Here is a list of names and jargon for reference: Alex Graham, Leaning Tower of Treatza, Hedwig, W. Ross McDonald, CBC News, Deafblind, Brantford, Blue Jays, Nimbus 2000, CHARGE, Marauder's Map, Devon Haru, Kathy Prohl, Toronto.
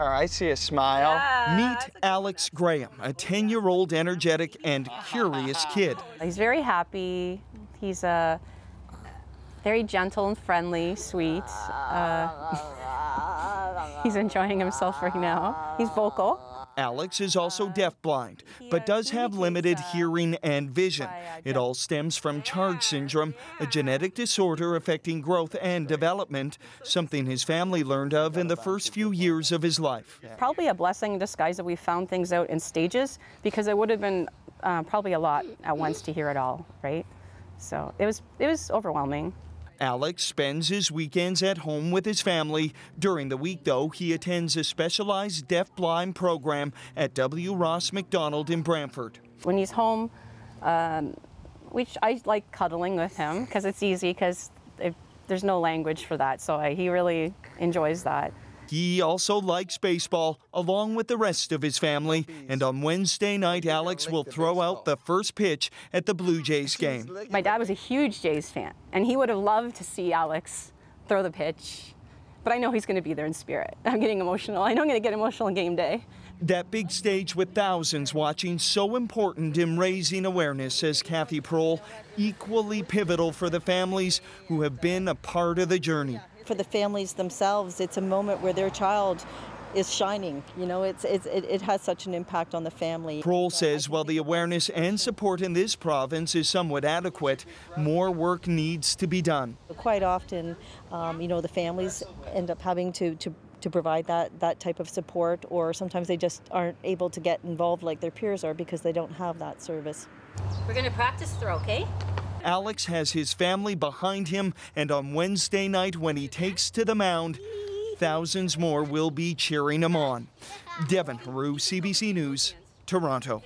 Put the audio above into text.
I see a smile. Meet Alex Graham, a 10-year-old energetic and curious kid. He's very happy. He's very gentle and friendly, sweet. He's enjoying himself right now. He's vocal. Alex is also deafblind, but does have limited hearing and vision. It all stems from CHARGE syndrome, a genetic disorder affecting growth and development, something his family learned of in the first few years of his life. Probably a blessing in disguise that we found things out in stages, because it would have been probably a lot at once to hear it all, right? So it was overwhelming. Alex spends his weekends at home with his family. During the week, though, he attends a specialized deafblind program at W. Ross McDonald in Brantford. When he's home, which I like cuddling with him because it's easy, because there's no language for that, so he really enjoys that. He also likes baseball, along with the rest of his family, and on Wednesday night, Alex will throw out the first pitch at the Blue Jays game. My dad was a huge Jays fan, and he would have loved to see Alex throw the pitch, but I know he's going to be there in spirit. I'm getting emotional. I know I'm going to get emotional on game day. That big stage with thousands watching, so important in raising awareness, says Kathy Prohl, equally pivotal for the families who have been a part of the journey. For the families themselves, it's a moment where their child is shining. You know, it has such an impact on the family. Prohl says while the awareness and support in this province is somewhat adequate, more work needs to be done. Quite often, you know, the families end up having to provide that type of support, or sometimes they just aren't able to get involved like their peers are because they don't have that service. We're going to practice throw, okay? Alex has his family behind him, and on Wednesday night when he takes to the mound, thousands more will be cheering him on. Devon Haru, CBC News, Toronto.